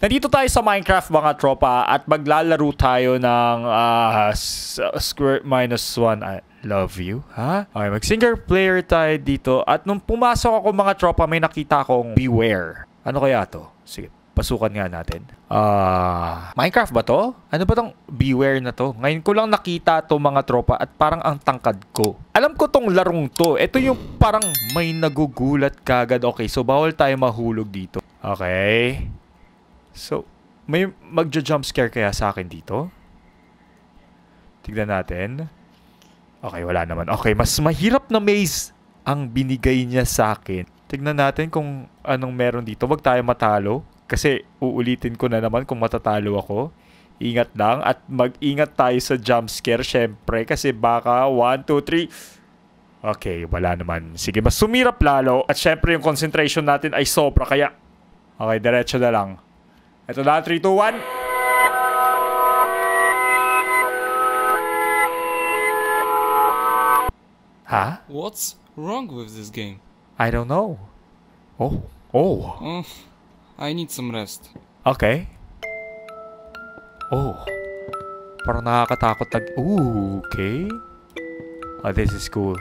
Nandito tayo sa Minecraft mga tropa at maglalaro tayo ng square -1. I love you, ha? Huh? Okay, mag-single player tayo dito. At nung pumasok ako mga tropa, may nakita akong beware. Ano kaya to? Sige, pasukan nga natin. Minecraft ba to? Ano ba tong beware na to? Ngayon ko lang nakita to mga tropa at parang ang tangkad ko. Alam ko tong larong to. Ito yung parang may nagugulat kagad. Okay, so bawal tayo mahulog dito. Okay. So, may magja-jump scare kaya sa akin dito? Tignan natin. Okay, wala naman. Okay, mas mahirap na maze ang binigay niya sa akin. Tignan natin kung anong meron dito. Wag tayo matalo. Kasi uulitin ko na naman kung matatalo ako. Ingat lang. At mag-ingat tayo sa jump scare, syempre. Kasi baka 1, 2, 3... Okay, wala naman. Sige, mas sumirap lalo. At syempre, yung concentration natin ay sobra. Kaya, okay, diretso na lang. Ito na, 3, 2, 1. Ha? What's wrong with this game? I don't know. Oh. Oh. I need some rest. Okay. Oh. Parang nakakatakot tag... Ooh, okay. Oh, this is cool.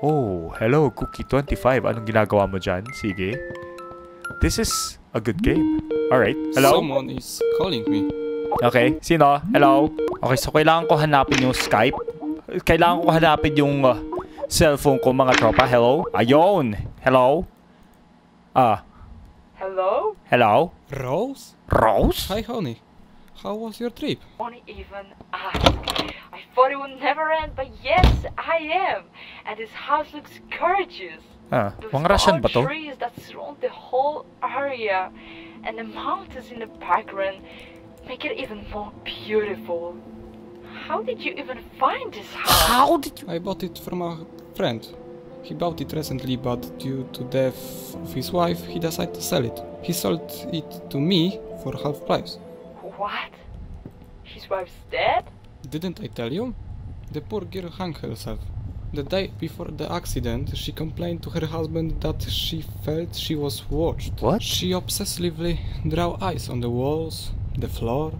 Oh, hello, Cookie25. Anong ginagawa mo dyan? Sige. This is a good game. Alright, hello? Someone is calling me. Okay, sino? Hello? Okay, so kailangan ko hanapin yung Skype. Kailangan ko hanapin yung cellphone ko, mga tropa. Hello? Ayun! Hello? Hello? Hello? Rose? Rose? Hi, honey. How was your trip? Don't even ask. I thought it would never end, but yes, I am. And this house looks gorgeous. Mga Russian ba to? Trees that surround the whole area. And the mountains in the background make it even more beautiful. How did you even find this house? How did you... I bought it from a friend. He bought it recently, but due to death of his wife, he decided to sell it. He sold it to me for half price. What? His wife's dead? Didn't I tell you? The poor girl hung herself. The day before the accident, she complained to her husband that she felt she was watched. What? She obsessively drew eyes on the walls, the floor.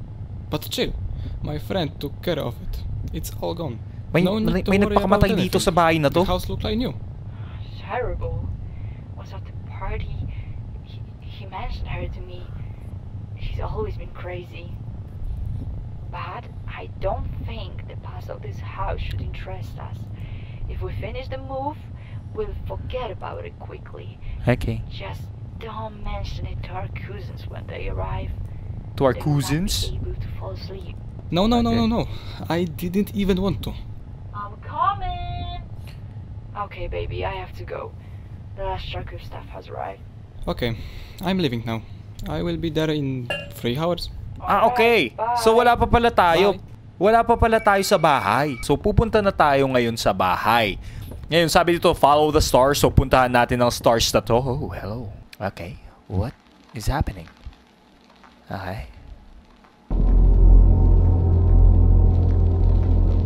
But chill, my friend took care of it. It's all gone. No need to worry about anything. Dito sa bahay na to? The house looked like new. Terrible. Was at the party. He mentioned her to me. She's always been crazy. But I don't think the past of this house should interest us. If we finish the move, we'll forget about it quickly. Okay. Just don't mention it to our cousins when they arrive. To our cousins? They won't be able to fall asleep. No. I didn't even want to. I'm coming! Okay, baby, I have to go. The last truck of staff has arrived. Okay, I'm leaving now. I will be there in 3 hours. Okay. Bye. So wala pa pala tayo. Bye. Wala pa pala tayo sa bahay. So, pupunta na tayo ngayon sa bahay. Ngayon, sabi dito, follow the stars. So, puntahan natin ang stars na to. Oh, hello. Okay. What is happening? Okay.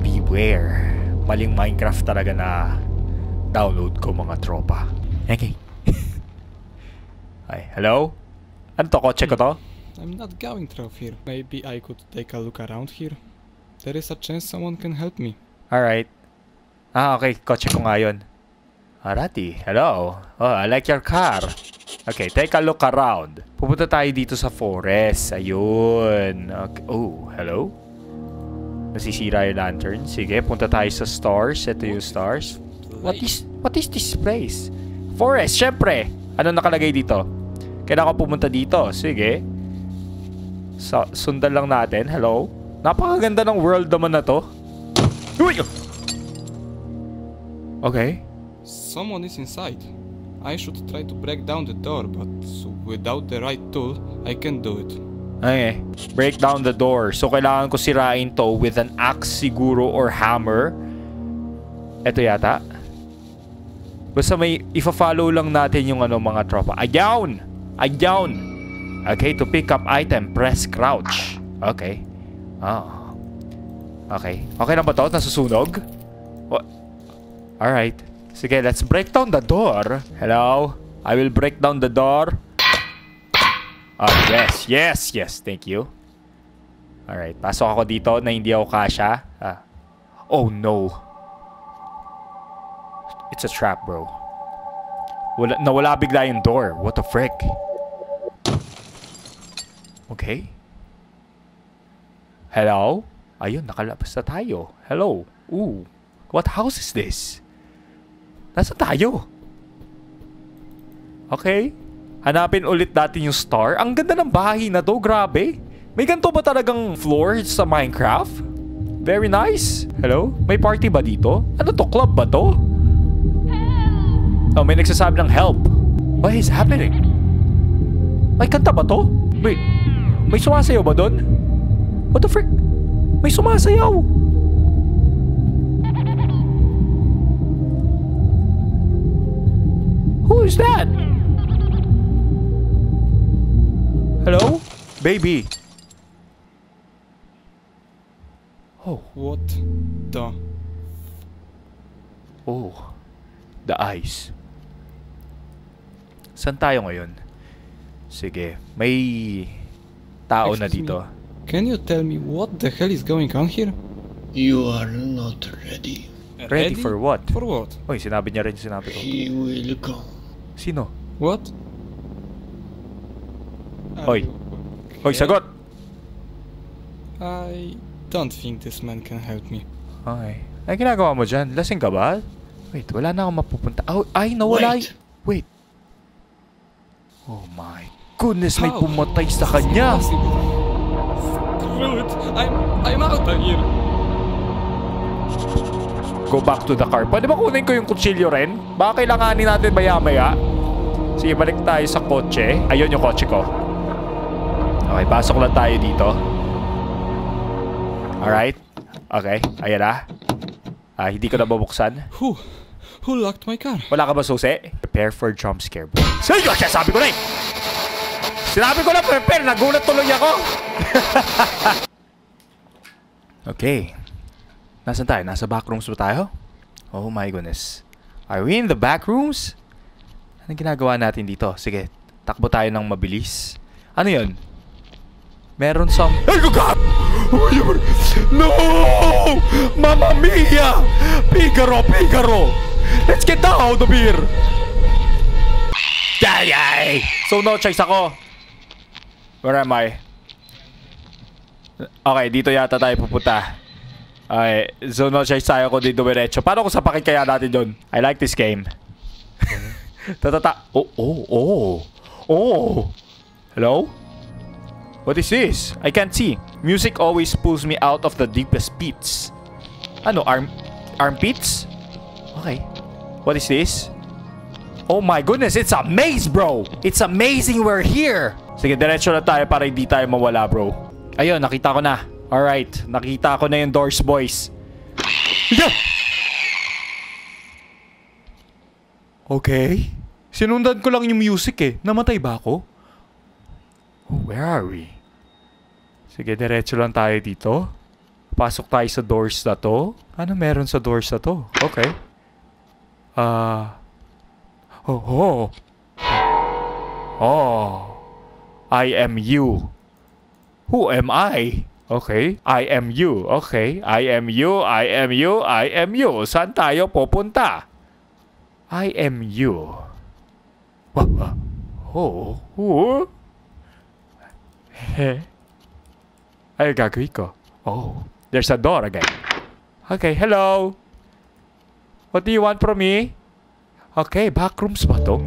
Beware. Maling Minecraft talaga na download ko, mga tropa. Okay. Hi. Hello? Ano to? Kotse ko to? I'm not going through here. Maybe I could take a look around here. There is a chance someone can help me. Alright. Okay. Kotse ko nga yun. Arati. Hello. Oh, I like your car. Okay. Take a look around. Pupunta tayo dito sa forest. Ayun. Okay. Oh, hello? Nasisira yung lantern. Sige. Punta tayo sa stars. Ito yung stars. What is this place? Forest. Syempre. Ano nakalagay dito? Kailangan ko pumunta dito. Sige. Sundan lang natin. Hello? Napakaganda ng world naman na to. Uy! Okay. Someone is inside. I should try to break down the door, but without the right tool, I can't do it. Okay. Break down the door. So, kailangan ko sirain to with an axe siguro or hammer. Eto yata. Basta may ifa-follow lang natin yung ano mga tropa. Ayawn! Ayawn! Okay, to pick up item, press crouch. Okay. Ah. Okay. Okay na ba ito? Nasusunog? What? Alright. Sige, let's break down the door. Hello? I will break down the door. Yes, yes, yes. Thank you. Alright, pasok ako dito na hindi ako kasha. Ah. Oh no. It's a trap, bro. Nawala bigla yung door. What the frick? Okay. Hello? Ayun, nakalabas na tayo. Hello. Ooh. What house is this? Nasaan tayo? Okay. Hanapin ulit natin yung star. Ang ganda ng bahay na to. Grabe. May ganito ba talagang floor sa Minecraft? Very nice. Hello? May party ba dito? Ano to? Club ba to? Help! Oh, may nagsasabi ng help. What is happening? May kanta ba to? Wait. May sumasayaw ba dun? What the frick? May sumasayaw! Who is that? Hello? Baby. Oh, what the... Oh, the eyes. Saan tayo ngayon? Sige, may tao na dito. Can you tell me what the hell is going on here? You are not ready. Ready for what? For what? Oy, sinabi niya rin yung sinabi ko. He will come. Sino? What? Oy. Oy, sagot! I... don't think this man can help me. Ay, anong ginagawa mo dyan? Lasing ka ba? Wait, wala na akong mapupunta. Oh, ay, nawala. Wait. Oh my goodness, may pumatay sa kanya. Screwed. I'm out of here. Go back to the car. Pwede ba kunin ko yung kutsilyo rin? Baka kailanganin natin maya-maya. Sige, balik tayo sa kotse. Ayun yung kotse ko. Okay, pasok lang tayo dito. Alright. Okay. Ayan na. Ah, hindi ko na babuksan. Who locked my car? Wala ka ba susi? Prepare for jump scare. Sige, sabi ko na eh! Sinabi ko na prepare! Nagulat tuloy ako! Okay. Nasaan tayo? Nasa back rooms ba tayo? Oh my goodness. Are we in the back rooms? Anong ginagawa natin dito? Sige. Takbo tayo ng mabilis. Ano yun? Meron some... Ay, God! No! Mamma mia! Pigaro, Pigaro! Let's get out of here! Yay! So no choice ako. Where am I? Okay, dito yata tayo pupunta. Okay, so no choice tayo ko dito diretso. Paano ko sapakit kaya natin doon? I like this game. Oh, oh, oh. Oh. Hello? What is this? I can't see. Music always pulls me out of the deepest pits. Ano? Armpits? Okay. What is this? Oh my goodness, it's a maze, bro! It's amazing we're here! Sige, diretso na tayo para hindi tayo mawala, bro. Ayun, nakita ko na. Alright, nakita ko na yung doors, boys. Yeah! Okay. Sinundan ko lang yung music eh. Namatay ba ako? Where are we? Sige, diretso lang tayo dito. Pasok tayo sa doors na to. Ano meron sa doors na to? Okay. Oh, oh. Oh. I am you. Who am I? Okay. I am you. Okay. I am you. I am you. I am you. Saan tayo pupunta? I am you. Oh. Oh. Heh. Ay, gagawin ko. Oh, there's a door again. Okay, hello. What do you want from me? Okay, back rooms ba to?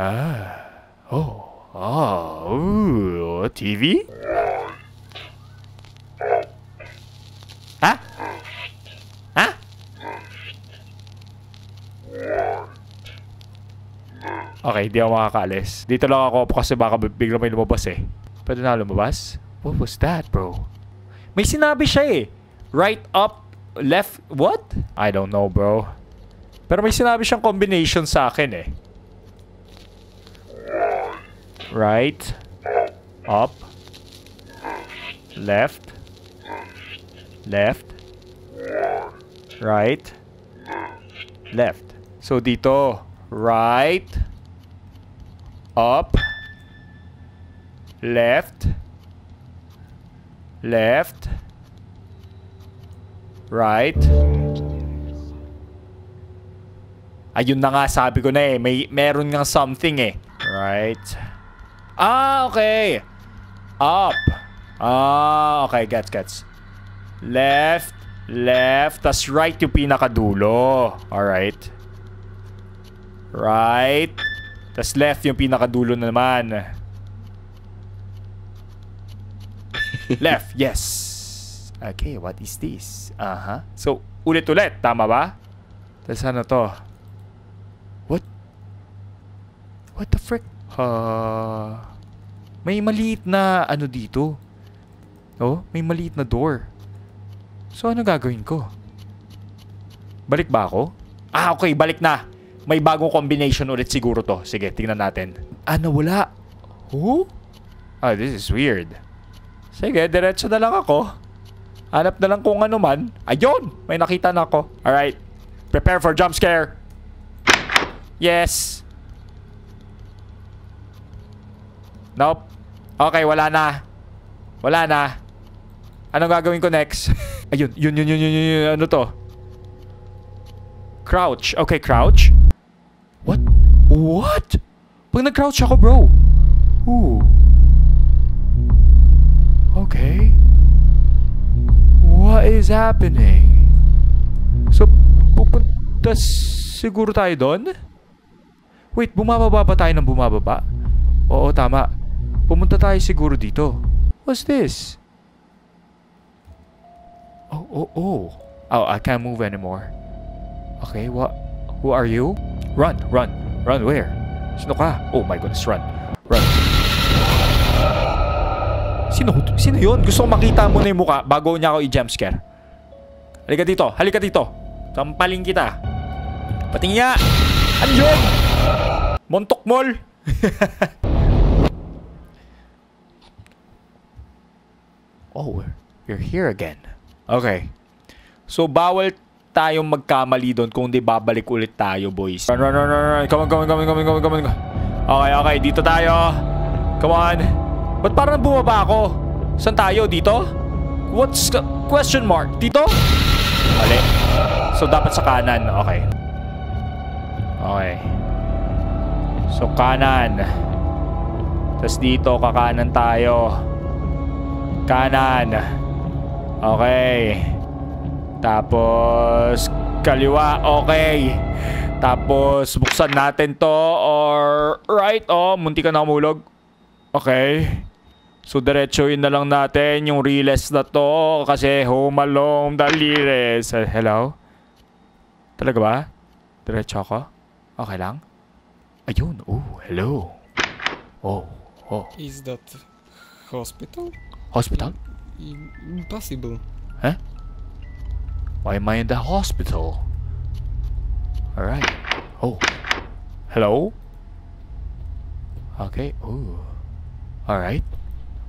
Ah. Oh. Oh. Ooh. TV? Ha? Ha? Okay, di ako makakaalis. Dito lang ako kasi baka bigla may lumabas eh. Pwede na lumabas? What was that, bro? May sinabi siya eh. Right up, left, what? I don't know, bro. Pero may sinabi siyang combination sa akin eh. Right, up, left, left, right, left. So dito, right, up, left, left, right. Ayun na nga, sabi ko na eh. Meron nga something eh. Right. Ah, okay. Up. Ah, okay. Gets, gets. Left, left. Tas right yung pinakadulo. Alright. Right. Tas left yung pinakadulo na naman. Left, yes. Okay, what is this? Uh-huh. So, ulit-ulit. Tama ba? Tas ano to? What the frick? May maliit na ano dito. Oh, may maliit na door. So, ano gagawin ko? Balik ba ako? Ah, okay. Balik na. May bagong combination ulit siguro to. Sige, tingnan natin. Ah, nawala. Who? Ah, this is weird. Sige, diretso na lang ako. Hanap na lang kung ano man. Ayun! May nakita na ako. Alright. Prepare for jump scare. Yes! Nope. Okay, wala na. Wala na. Anong gagawin ko next? Ayun, yun. Ano to? Crouch. Okay, crouch. What? What? Pag nag-crouch ako, bro. Ooh. Okay. What is happening? So, pupunta siguro tayo doon? Wait, bumababa ba tayo ng bumababa? Oo, tama. Pumunta tayo siguro dito. What's this? Oh, I can't move anymore. Okay, what? Who are you? Run, run. Run where? Sino ka? Oh my goodness, run. Run. Sino yun? Gusto ko makita mo na yung mukha bago niya ako i-jumpscare. Halika dito. Halika dito. Sampaling kita. Patingin niya. Ano yun? Montok mall. Oh, you're here again. Okay. So, bawal tayong magkamali doon kung di babalik ulit tayo, boys. Run, run, run, run, run. Come on. Okay. Dito tayo. Come on. Ba't parang bumaba ako? Saan tayo? Dito? What's question mark? Dito? Mali. So, dapat sa kanan. Okay. Okay. So, kanan. Tapos dito, kakanan tayo. Kanan. Okay. Tapos kaliwa. Okay. Tapos buksan natin to or right. Oh, munti ka na umulog. Okay. So diretsuin na lang natin yung reels na to kasi home alone dalires. Hello? Talaga ba? Diretso ako? Okay lang? Ayun. Oh, hello. Oh. Is that hospital? Hospital? Impossible. Huh? Why am I in the hospital? Alright. Oh. Hello? Okay. Oh. Alright.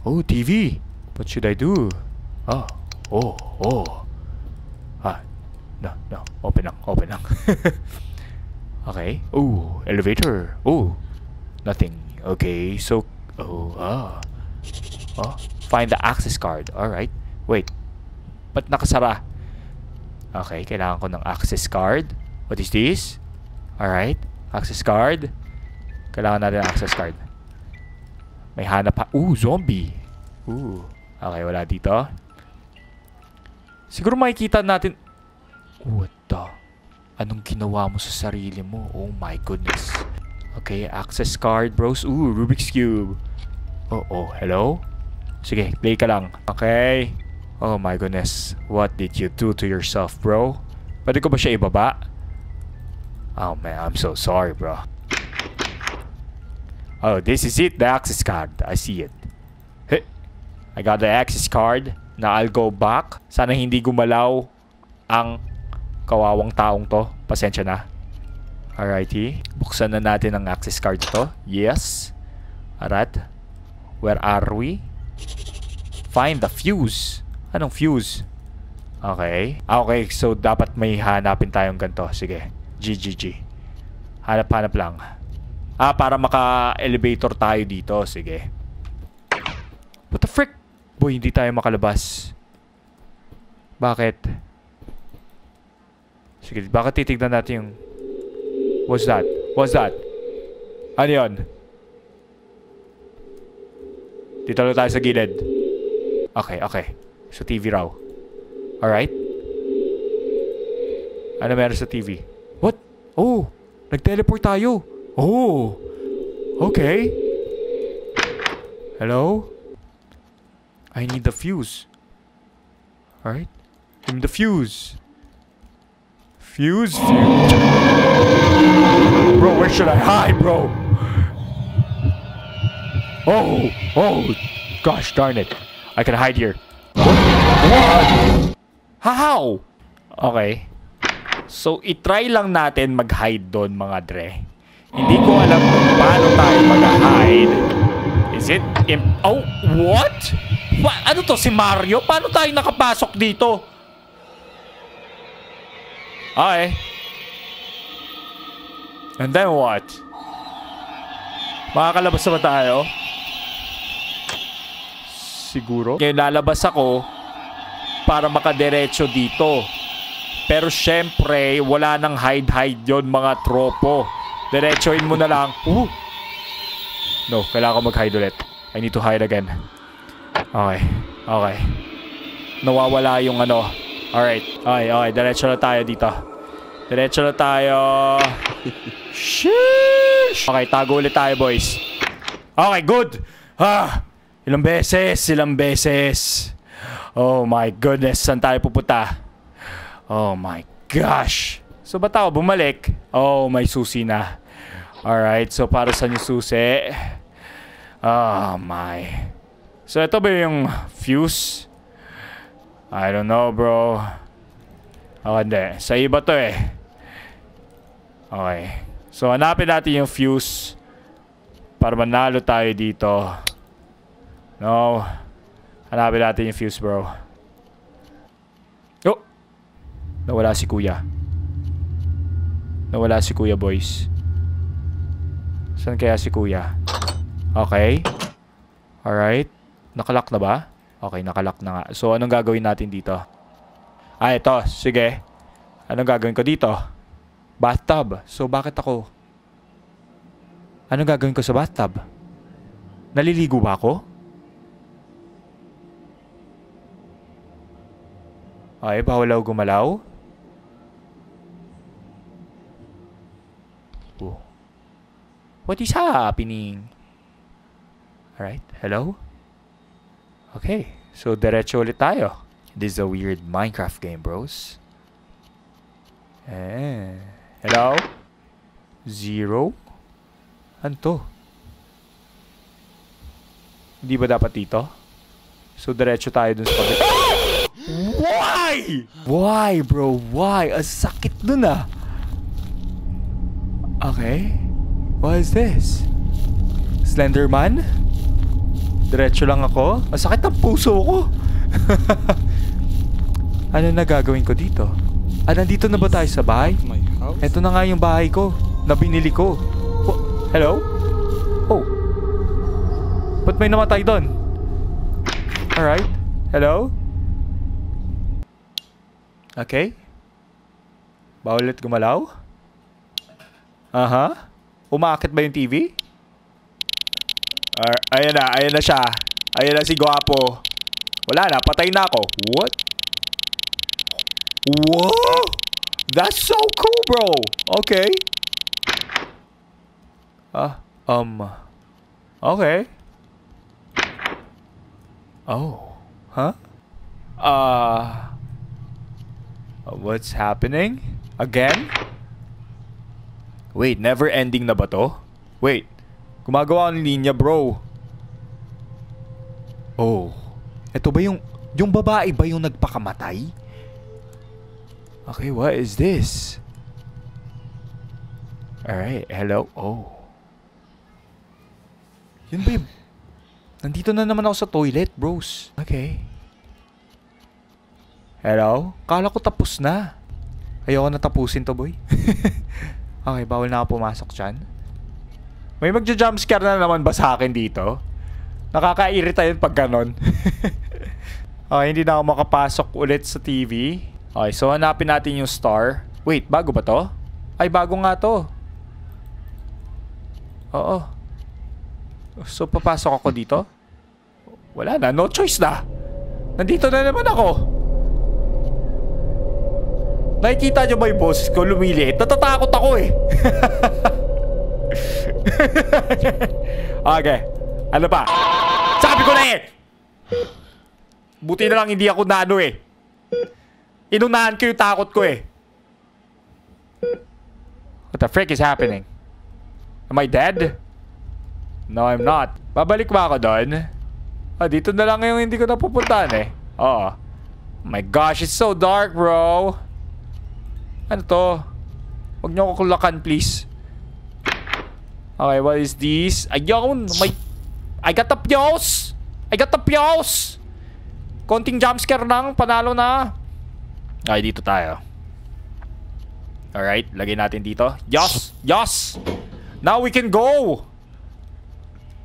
Oh, TV. What should I do? Oh. Ah. No. Open lang. Okay. Oh, elevator. Oh. Nothing. Okay. So. Oh. Find the access card. Alright. Wait. Ba't nakasara? Okay. Kailangan ko ng access card. What is this? Alright. Access card. Kailangan natin ng access card. May hanap pa. Ooh, zombie. Ooh. Okay. Wala dito. Siguro makikita natin. What the? Anong ginawa mo sa sarili mo? Oh my goodness. Okay. Access card, bros. Ooh, Rubik's cube. Oh. Hello? Sige, play ka lang. Okay. Oh my goodness. What did you do to yourself, bro? Pwede ko ba siya ibaba? Oh man, I'm so sorry, bro. Oh, this is it. The access card. I see it. Hey, I got the access card. Now I'll go back. Sana hindi gumalaw ang kawawang taong to. Pasensya na. Alrighty. Buksan na natin ang access card to. Yes. Alright. Where are we? Find the fuse. Anong fuse? Okay. Okay, so dapat may hanapin tayong ganito. Sige. G. Hanap lang. Ah, para maka-elevator tayo dito. Sige. What the frick? Boy, hindi tayo makalabas. Bakit? Sige, bakit titignan natin yung... What's that? What's that? Ano yun? Dito lang tayo sa gilid. Okay, okay. Sa TV raw. Alright. Ano meron sa TV? What? Oh! Nag-teleport tayo! Oh! Okay! Hello? I need the fuse. Alright? Give me the fuse. Fuse? Fuse? Bro, where should I hide, bro? Oh! Oh! Gosh darn it. I can hide here. What? How? Okay. So, itry lang natin mag-hide doon, mga dre. Hindi ko alam kung paano tayo mag-hide. Is it? Oh, what? Ano to, si Mario? Paano tayo nakapasok dito? Okay. And then what? Makakalabas na ba tayo? Siguro. Ngayon, lalabas ako para makaderecho dito. Pero syempre, wala nang hide-hide yon mga tropo. Diretsoin mo na lang. Ooh. No, kailangan ko mag-hide ulit. I need to hide again. Okay, okay. Nawawala yung ano. Alright, okay, okay. Diretso na tayo dito. Diretso na tayo. Sheesh! Okay, tago ulit tayo, boys. Okay, good! Ah! Ilang beses, ilang beses. Oh my goodness, saan tayo pupunta? Oh my gosh. So ba't ako bumalik? Oh, may susi na. Alright, so para sa yung susi. Oh my. So ito ba yung fuse? I don't know, bro. Oh, hindi. Sa iba to eh. Okay. So hanapin natin yung fuse para manalo tayo dito. No. Hanapin natin yung fuse, bro. Nawala si kuya. Nawala si kuya, boys. Saan kaya si kuya? Okay. Alright. Nakalock na ba? Okay, nakalock na nga. So, anong gagawin natin dito? Ah, ito. Sige. Anong gagawin ko dito? Bathtub. So, bakit ako? Anong gagawin ko sa bathtub? Naliligo ba ako? Okay, bawal gumalaw. Oh. What is happening? Alright, hello? Okay, so diretso ulit tayo. This is a weird Minecraft game, bros. Eh. Hello? Zero? Anto? Hindi ba dapat dito? So diretso tayo dun sa pagkita. Why? Why, bro? Why? Ang sakit dun ah. Okay. What is this? Slenderman? Diretso lang ako? Ang sakit ang puso ko. Ano na gagawin ko dito? Ah, nandito na ba tayo sa bahay? Ito na nga yung bahay ko na binili ko. Oh, hello? Oh. Ba't may namatay doon? Alright. Hello? Okay. Bawal ulit gumalaw? Aha. Umaakit ba yung TV? Ayan na siya. Ayan na si Guapo. Wala na, patay na ako. What? Whoa! That's so cool, bro! Okay. Okay. Oh. Huh? What's happening? Again? Wait, never ending na ba to? Wait, gumagawa ng linya, bro. Oh, ito ba yung babae ba yung nagpakamatay? Okay, what is this? Alright, hello. Oh. Yun ba yung... Nandito na naman ako sa toilet, bros. Okay. Hello? Kala ko tapos na. Ayoko na tapusin to, boy. Okay, bawal na ako pumasok dyan. May magja-jumpscare na naman ba sa akin dito? Nakakairita yun pag ganon. Okay, hindi na ako makapasok ulit sa TV. Okay, so hanapin natin yung star. Wait, bago ba to? Ay, bago nga to. Oo. So, papasok ako dito? Wala na, no choice na. Nandito na naman ako. Nakikita nyo ba yung boses ko lumiliit? Natatakot ako eh. Okay. Ano pa? Sabi ko na eh. Buti na lang hindi ako nano eh. Inunahan ko yung takot ko eh. What the frick is happening? Am I dead? No, I'm not. Babalik ba ako doon? Ah, dito na lang yung hindi ko napupuntaan eh. Oo. Oh my gosh, it's so dark, bro. Ano to? Huwag niyo ako kulakan, please. Okay, what is this? Ayun! May... I got the piyos! I got the piyos! Konting jumpscare lang, panalo na. Okay, dito tayo. Alright, lagay natin dito. Yos! Yos! Now we can go!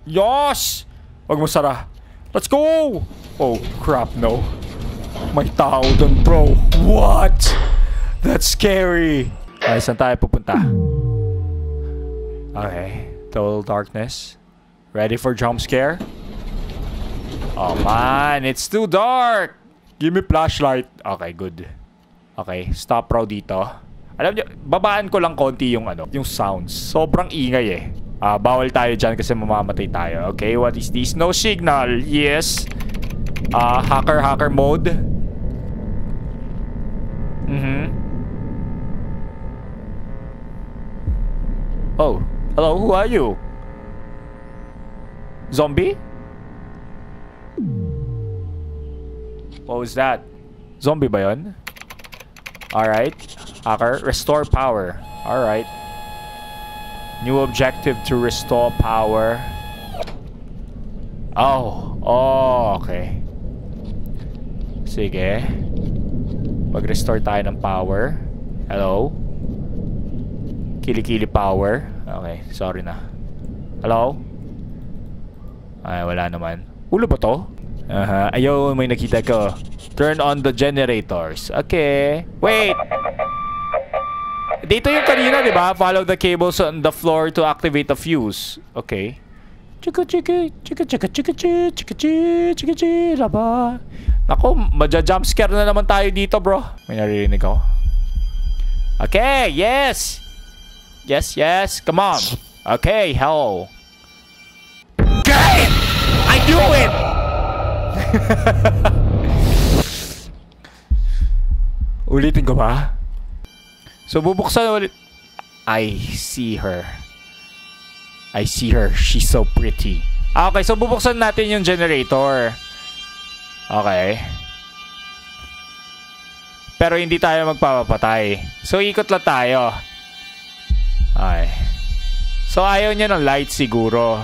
Yos! Huwag mo sara. Let's go! Oh, crap, no. May tao dun, bro. What? That's scary. Okay, saan tayo pupunta? Okay, total darkness. Ready for jump scare? Oh man, it's too dark. Give me flashlight. Okay, good. Okay, stop raw dito. Alam niyo, babaan ko lang konti yung ano, yung sounds. Sobrang ingay eh. Bawal tayo dyan kasi mamamatay tayo. Okay, what is this? No signal. Yes. Hacker mode. Oh. Hello, who are you? Zombie? What was that? Zombie ba yun? Alright. Hacker, restore power. Alright. New objective to restore power. Oh. Oh, okay. Sige. Mag-restore tayo ng power. Hello? Kilikili power. Okay, sorry na. Hello? Ay, wala naman. Ulo ba to? Ayun, may nakita ko. Turn on the generators. Okay. Wait! Dito yung kanina, di ba? Follow the cables on the floor to activate the fuse. Okay. Laba. Naku, maja-jumpscare na naman tayo dito, bro. May naririnig ako. Okay, yes! Yes, yes, come on. Okay, hello. Okay! I knew it! Ulitin ko ba? So, bubuksan ulit. I see her. I see her. She's so pretty. Okay, so bubuksan natin yung generator. Okay. Pero hindi tayo magpapatay. So, ikot lang tayo. Ay. So, ayaw niya ng light siguro.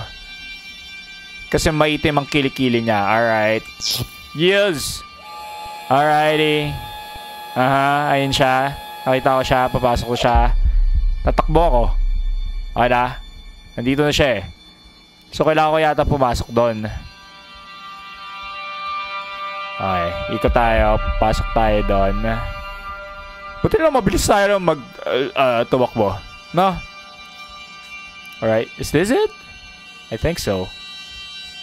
Kasi maitim ang kilikili niya. Alright. Yes! Alrighty. Ayun siya. Nakita ko siya. Papasok ko siya. Tatakbo ko. Okay na. Nandito na siya eh. So, kailangan ko yata pumasok doon. Okay. Ikot tayo. Pasok tayo doon. Buti lang mabilis tayo mag tumakbo. No. Alright. Is this it? I think so.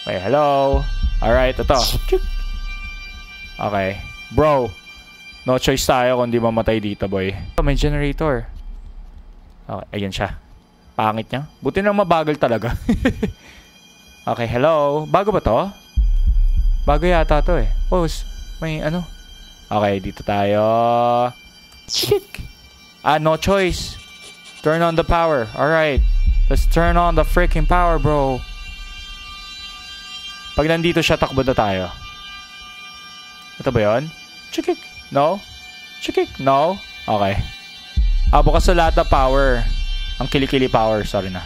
Wait, hello. Alright, ito. Okay. Bro. No choice tayo kung di mamatay dito, boy. Oh, may generator. Okay, ayan siya. Pangit niya. Buti nang mabagal talaga. Okay, hello. Bago ba to? Bago yata to eh. Oh, may ano. Okay, dito tayo. Ah, no choice. Turn on the power. Alright. Let's turn on the freaking power, bro. Pag nandito siya, takbo na tayo. Ito ba yun? Chikik. No? Chikik. No? Okay. Bukas sa lahat na power. Ang kilikili power. Sorry na.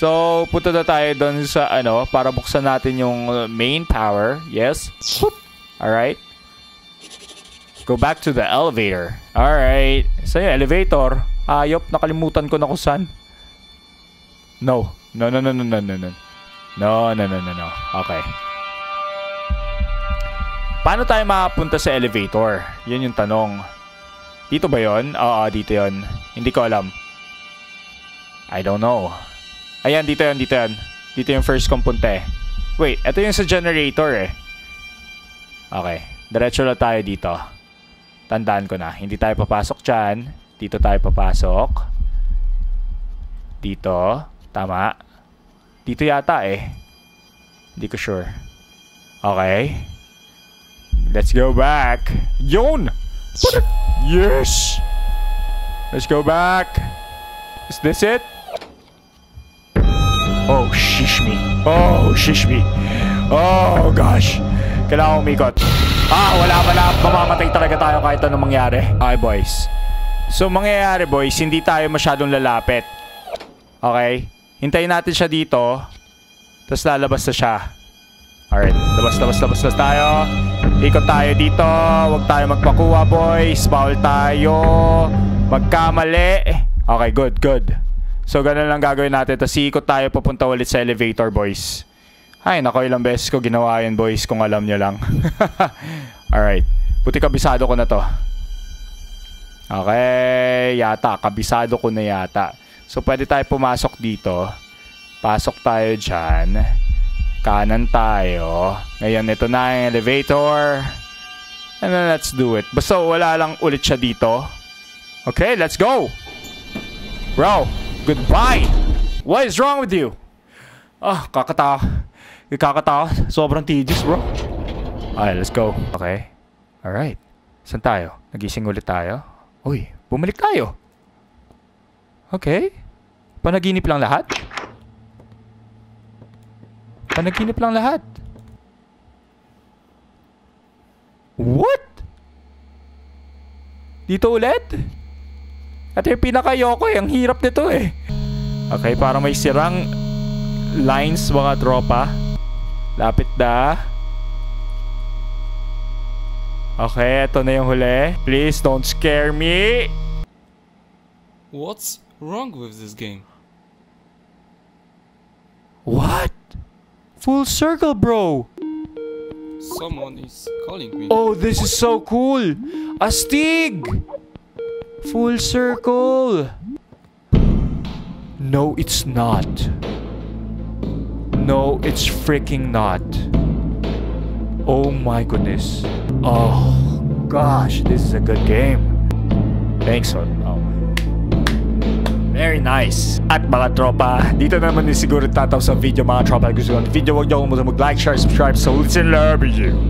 So, punta na tayo dun sa ano, para buksan natin yung main power. Yes. Alright. Go back to the elevator. Alright. So, yung elevator. Ayop, nakalimutan ko na kung saan. No. No, no, no, no, no, no, no. No, no, no, no, no. Okay. Paano tayo makapunta sa elevator? Yun yung tanong. Dito ba yun? Oo, dito yun. Hindi ko alam. I don't know. Ayan, dito yun, dito yun. Dito yung first kong punta eh. Wait, ito yung sa generator eh. Okay. Diretso na tayo dito. Tandaan ko na. Hindi tayo papasok dyan. Dito tayo papasok. Dito. Tama. Dito yata eh. Hindi ko sure. Okay. Let's go back. Yun! Yes! Let's go back. Is this it? Oh, shish me. Oh, shish me. Oh, gosh. Kailangan umikot. Ah, wala pa na. Mamamatay talaga tayo kahit anong mangyari. Okay, boys. So, mangyayari, boys, hindi tayo masyadong lalapit. Okay? Hintayin natin siya dito. Tapos lalabas na siya. Alright. Labas, labas, labas, labas tayo. Ikot tayo dito. Huwag tayo magpakuha, boys. Bawal tayo. Magkamali. Okay, good, good. So, ganun lang gagawin natin. Tapos ikot tayo papunta ulit sa elevator, boys. Ay, nako, ilang beses ko ginawa yun, boys. Kung alam nyo lang. Alright. Buti kabisado ko na to. Okay, yata. Kabisado ko na yata. So, pwede tayo pumasok dito. Pasok tayo dyan. Kanan tayo. Ngayon, ito na yung elevator. And then, let's do it. Basta wala lang ulit siya dito. Okay, let's go! Bro, goodbye. What is wrong with you? Ah, kakatawa. Kakatawa. Sobrang tedious, bro. Alright, let's go. Okay. Alright. Saan tayo? Nagising ulit tayo? Uy, bumalik tayo. Okay. Panaginip lang lahat? Panaginip lang lahat? What? Dito ulit? At yung pinakayoko eh. Ang hirap nito eh. Okay, parang may sirang lines mga tropa. Lapit na. Okay, eto na yung huli. Please don't scare me. What's wrong with this game? What? Full circle, bro. Someone is calling me. Oh, this is so cool. Astig! Full circle. No, it's not. No, it's freaking not. Oh my goodness. Oh gosh, this is a good game. Thanks on. Oh. Very nice. At mga tropa, dito naman din siguro tatapos ang video mga tropa. Gusto nyo ang video, huwag nyo mag-like, share, subscribe. So listen, love you.